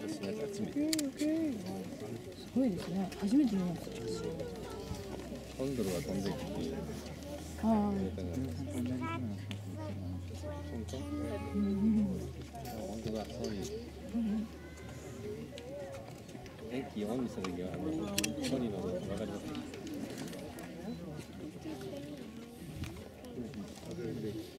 ごいですね。初めて見ました。ハンドルは飛んできて、本当だ、そういう電気オンにした時は、処理の分かります。